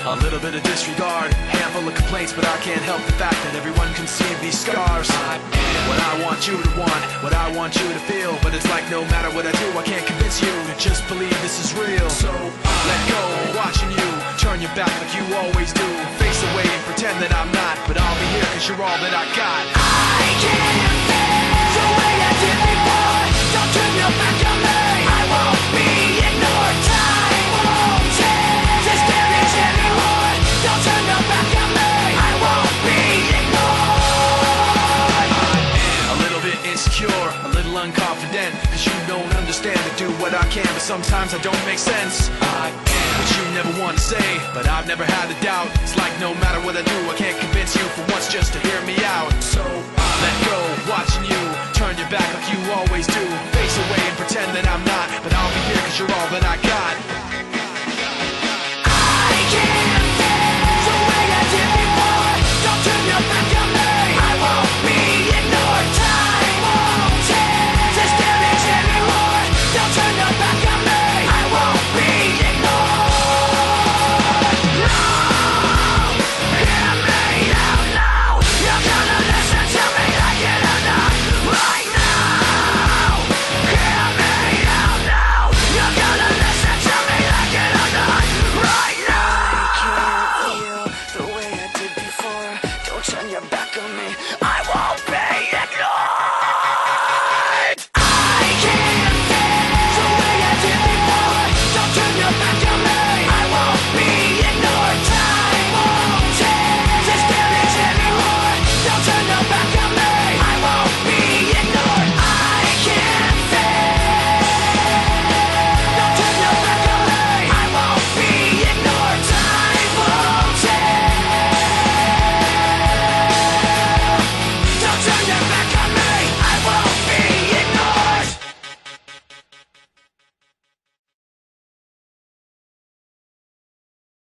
A little bit of disregard, handful of complaints, but I can't help the fact that everyone can see these scars. I am what I want you to want, what I want you to feel, but it's like no matter what I do, I can't convince you to just believe this is real. So I let go, watching you turn your back like you always do, face away and pretend that I'm not, but I'll be here cause you're all that I got. I can't feel the way I did before. Don't turn your back on me, I won't be ignored. Time won't change this damage anymore. Don't turn your back on me, I won't be ignored. I'm a little bit insecure, a little unconfident, cause you don't understand. I do what I can, but sometimes I don't make sense. I am what you never want to say, but I've never had a doubt. It's like no matter what I do, I can't convince you for once just to hear me out. So I let go, watch